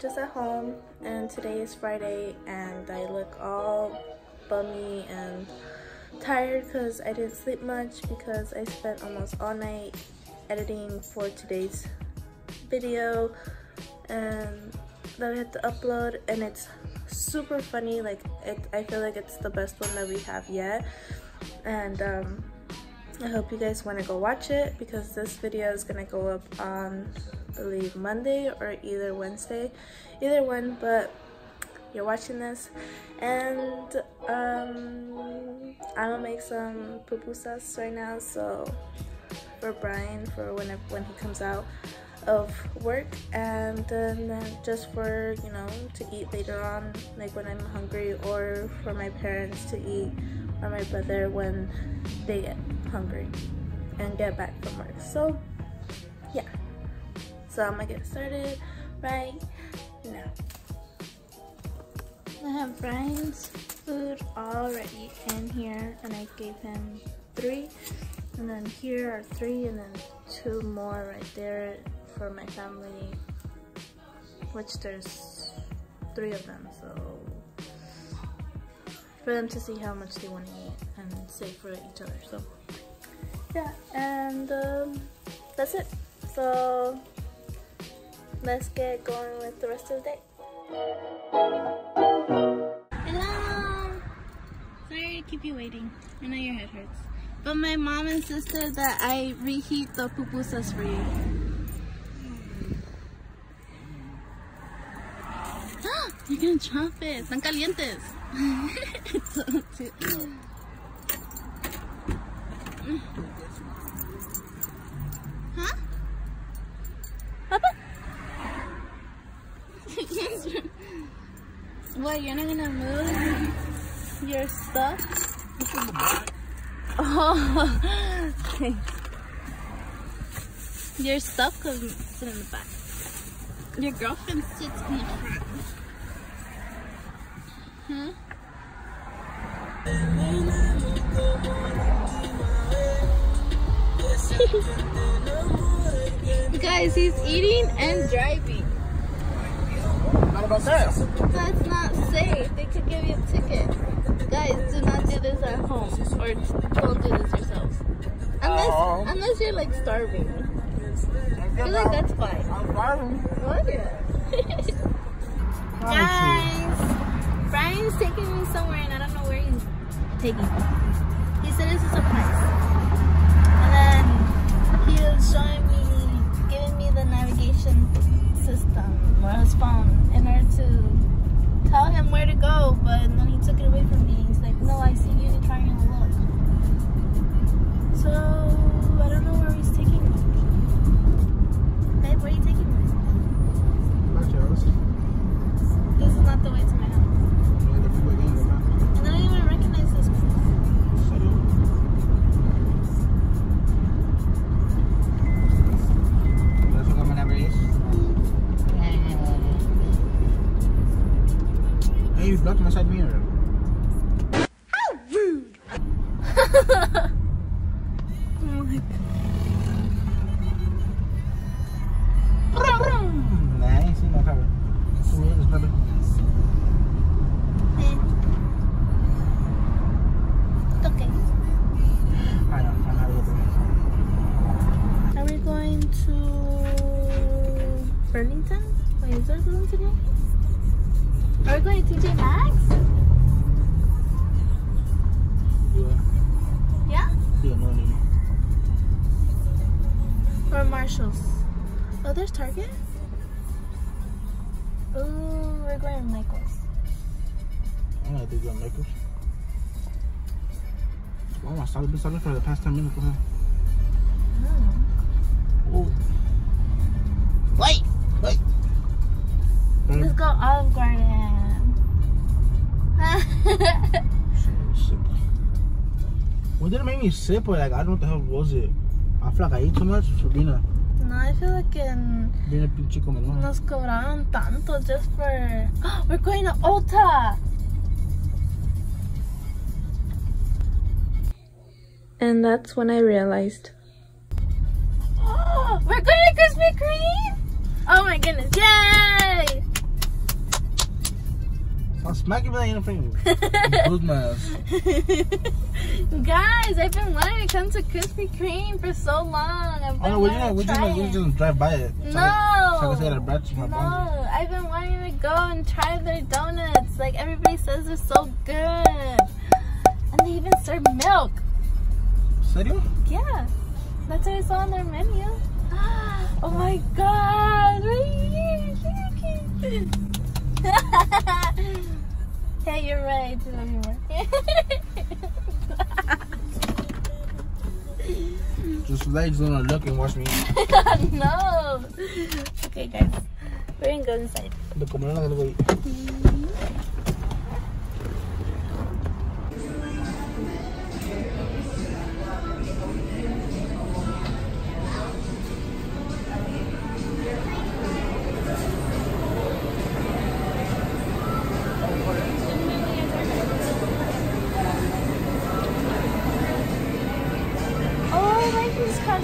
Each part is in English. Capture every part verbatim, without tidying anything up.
just at home, and today is Friday and I look all bummy and tired because I didn't sleep much because I spent almost all night editing for today's video and that I had to upload, and it's super funny. Like it, I feel like it's the best one that we have yet, and um, I hope you guys want to go watch it because this video is gonna go up on, I believe, Monday or either Wednesday, either one. But you're watching this, and um, I'm gonna make some pupusas right now. So for Brian, for whenever when he comes out of work, and then uh, just for, you know, to eat later on, like when I'm hungry, or for my parents to eat, or my brother when they get hungry and get back from work. So yeah, so I'm gonna get started right now. I have Brian's food already in here, and I gave him three, and then here are three, and then two more right there for my family, which there's three of them, so for them to see how much they want to eat and save for each other. So yeah, and um, that's it. So let's get going with the rest of the day. Hello! Sorry to keep you waiting. I know your head hurts, but my mom insisted that I reheat the pupusas for you. You can chop it. Están calientes. It's so cute. Huh? Papa? What, you're not gonna move your stuff? It's in the back. Oh, okay. Your stuff goes in the back. Your girlfriend sits in the front. Hmm? Guys, he's eating and driving. Not about that. That's not safe. They could give you a ticket. Guys, do not do this at home, or don't do this yourselves. Unless, um, unless you're like starving. I feel like that's fine. I'm starving. What? Guys. Brian's taking me somewhere and I don't know where he's taking me. He said it's a surprise. And then he was showing me, giving me the navigation system or his phone in order to tell him where to go, but then he took it away from me. He's like, no, I see you trying to look. So I don't know where he's taking me. Babe, where are you taking me? Not yours. This is not the way to my house. And I don't even recognize this place. Hey, you blocked my side mirror. How rude! Oh my god. Nah, I ain't seen no cover. It's brother. Burlington? Wait, is there Burlington here? Are we going to T J Maxx? Yeah. Yeah? Yeah, no need. Or Marshall's. Oh, there's Target? Ooh, we're going to Michaels. I know, they're going to Michaels. Oh, my salad been salad for the past ten minutes. Mm. Oh. Wait! Wait. Let's go Olive Garden. What did it make me sip? Or like, I don't know what the hell was it. I feel like I ate too much for dinner. No, I feel like in nos cobraron tanto just for. We're going to Ulta. And that's when I realized. Oh, we're going to Krispy Kreme. Oh my goodness, yay! I'll smack you in the finger. Close my ass. Guys, I've been wanting to come to Krispy Kreme for so long. I've been oh, no, we're gonna, we're gonna, we're gonna drive by it. No. No, I've been wanting to go and try their donuts. Like, everybody says they're so good. And they even serve milk. Serio? Yeah. That's what I saw on their menu. Oh my god. Yeah, you're right. Just legs gonna look and watch me. No. Okay, guys. We're gonna go inside.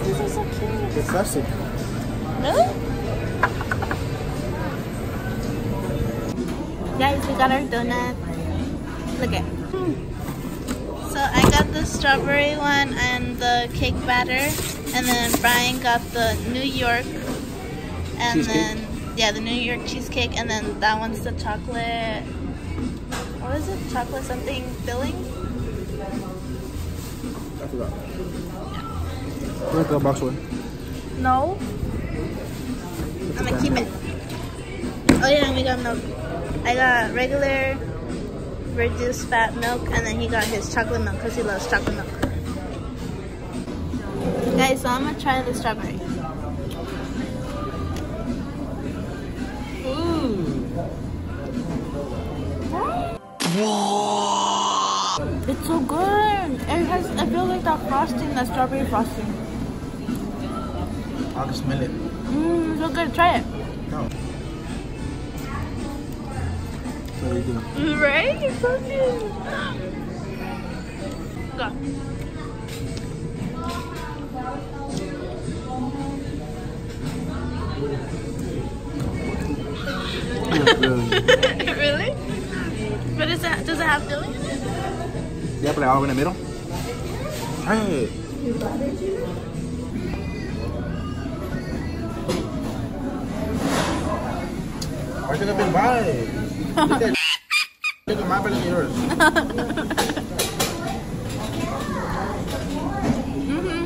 These are so cute. They're classic. Really? Guys, we got our donut. Look at it. Hmm. So I got the strawberry one and the cake batter. And then Brian got the New York. And cheesecake? Then, yeah, the New York cheesecake. And then that one's the chocolate. What is it? Chocolate something filling? I forgot. Where's the box one? No. I'm gonna keep it. Oh yeah, and we got milk. I got regular reduced fat milk, and then he got his chocolate milk because he loves chocolate milk. Guys, so I'm gonna try the strawberry. Ooh. It's so good. It has, I feel like that frosting, that strawberry frosting. I can smell it. Mmm, so good. Try it. No. So you do. Right? It's so good. Go. Really? But is that, does it have filling in it? Yeah, but I have in the middle. Try it. I should have been by. Look at my belly and yours. Mm-hmm.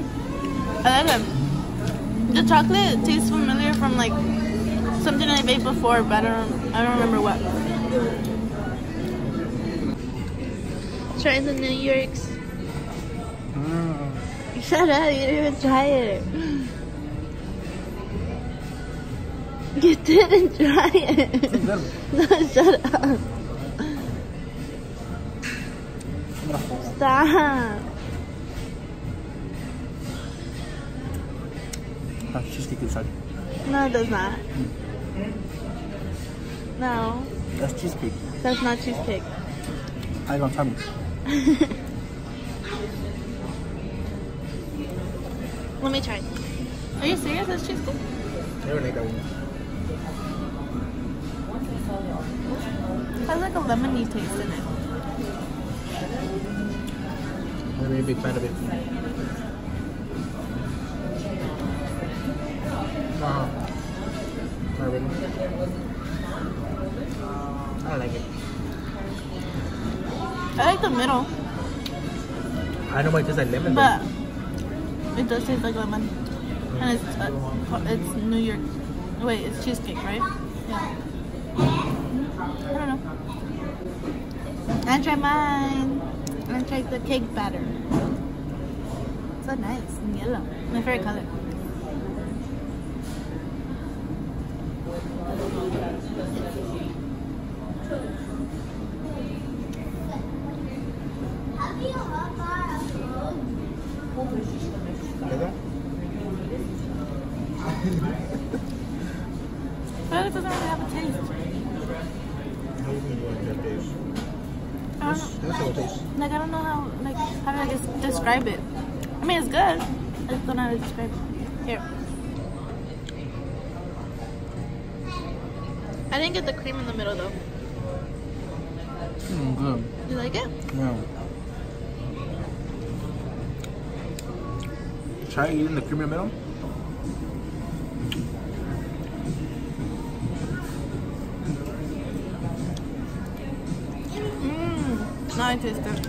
I like it. The chocolate tastes familiar from like something I made before, but I don't, I don't remember what. Try the New York's. Mm. Shut up, you didn't even try it. You didn't try it. No, shut up. Stop. Oh, she's taking inside. No, it does not. No. That's cheesecake. That's not cheesecake. I don't tell me. Let me try it. Are you serious? That's cheesecake? I never like that one. It has like a lemony taste in it. I'm gonna be a big fan of it. Wow. Not really. I don't like it. I like the middle. I don't know why it tastes like lemon but though. It does taste like lemon, and it's uh, it's New York. Wait, it's cheesecake, right? Yeah. I don't know. I tried mine. I tried the cake batter. It's so nice and yellow. My favorite color. But it doesn't really have a taste. I don't know, like I don't know how like how do I just describe it. I mean it's good. I just don't know how to describe it. Here. I didn't get the cream in the middle though. Mm, good. You like it? Yeah. Try eating the cream in the middle. Mmm. Now I taste it.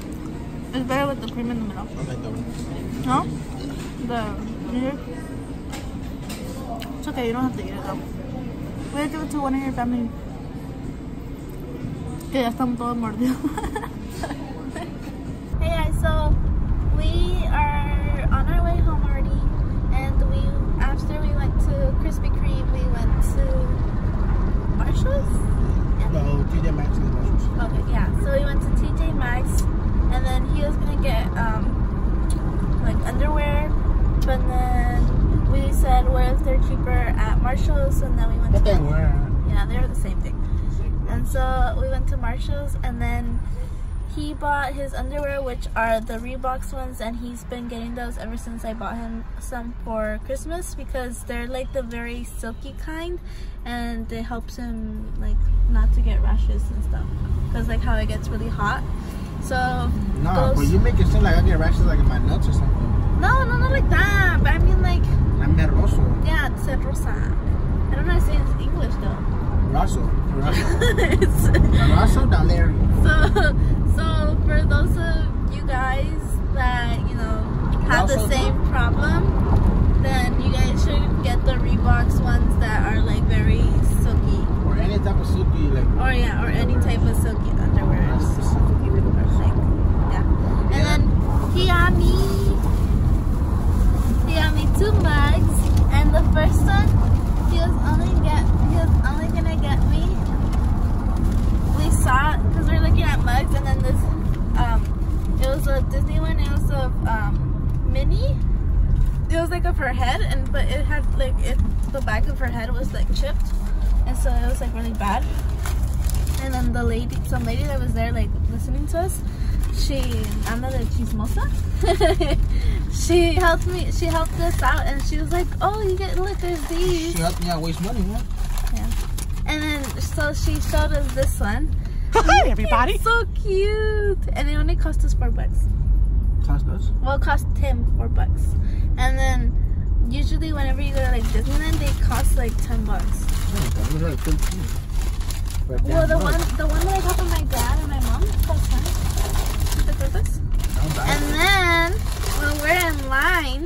It's better with the cream in the middle. I like that one. No? The New York? It's okay, you don't have to eat it though. Voy a give it to one of your family. Que ya están todos mordidos. Hey guys, so we are on our way home already, and we after we went to Krispy Kreme, we went to Marshalls? Yeah. No, T J Maxx and Marshalls. Okay, yeah. So we went to T J Maxx, and then he was gonna get um like underwear, but then we said, what if they're cheaper at Marshalls? And then we went to they were. Yeah, they were the same thing. And so we went to Marshalls, and then he bought his underwear, which are the Reebok ones, and he's been getting those ever since I bought him some for Christmas because they're like the very silky kind, and it helps him like not to get rashes and stuff because like how it gets really hot. So no, but you make it seem like I get rashes like in my nuts or something. No, no, not like that. But I mean like. I'm roso. Yeah, it's rosa. I don't know how to say it in English though. Rosso. Rosso Daleri. So, so for those of you guys that, you know, have Rosso the same problem, then you guys should get the Reebok ones that are like very silky. Or any type of silky. like. Or yeah, or any type of silky underwear. Like, yeah. And then he got me. He got me two mugs, and the first one he was only get he was only gonna get me. We saw because we were looking at mugs, and then this um it was a Disney one. It was a um, mini. It was like of her head, and but it had like it the back of her head was like chipped, and so it was like really bad. And then the lady, some lady that was there like listening to us, she anda de chismosa. She helped me, she helped us out, and she was like, oh, you get, look, there's these. She helped me out waste money, huh? Yeah. And then, so she showed us this one. Hi, everybody. It's so cute. And it only cost us four bucks. Cost us? Well, it cost him four bucks. And then, usually whenever you go to like Disneyland, they cost like ten bucks. Oh, that was like fifteen. Right, well, the one, the one that I got from my dad and my mom cost ten. Is it worth this? And then, when we're in line,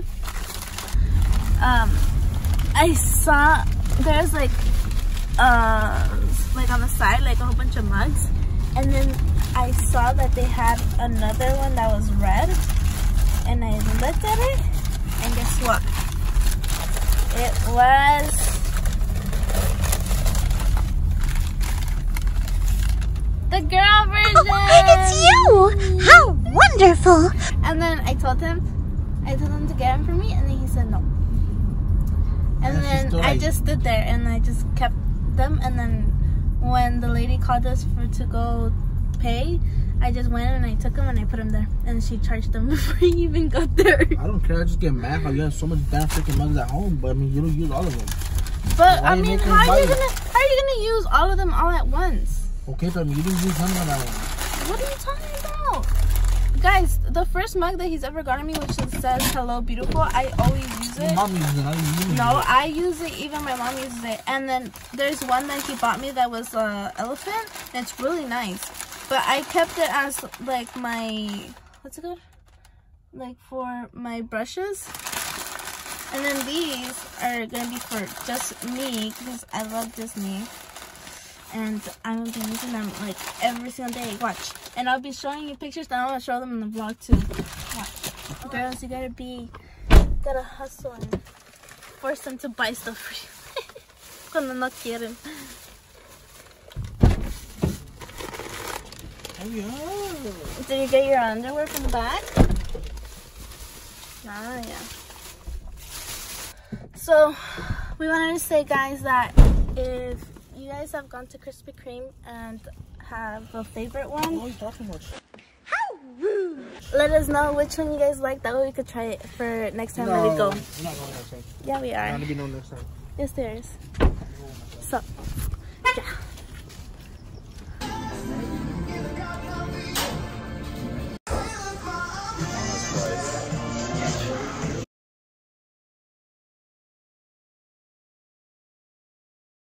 um, I saw there's like, uh, like on the side, like a whole bunch of mugs, and then I saw that they had another one that was red, and I looked at it, and guess what? It was the girl version. Oh, it's you! How wonderful! And then I told him, I told him to get them for me, and then he said no. And then I just stood there, and I just kept them. And then when the lady called us for to go pay, I just went and I took them and I put them there. And she charged them before he even got there. I don't care. I just get mad how you have so much damn freaking mugs at home, but I mean you don't use all of them. But I mean, how are you gonna how are you gonna use all of them all at once? Okay, but you didn't use them all at once. What are you talking about? Guys, the first mug that he's ever gotten me, which says hello beautiful, I always use it. Mom uses it, I use it. No, I use it, even my mom uses it. And then there's one that he bought me that was an uh, elephant, and it's really nice. But I kept it as like my, what's it called? Like for my brushes. And then these are gonna be for just me, because I love Disney. And I'm going to be using them like every single day. Watch. And I'll be showing you pictures, and I want to show them in the vlog too. Watch. Girls, you gotta be, gotta hustle and force them to buy stuff for you. Cuando no quieren. Oh, yeah. Did you get your underwear from the back? Ah, yeah. So, we wanted to say, guys, that if you guys have gone to Krispy Kreme and have a favorite one, oh, talking much. Let us know which one you guys like. That way we could try it for next time no, when we go. We're not going next time. Yeah, we are. Not going to be no next time. Yes, there is. So.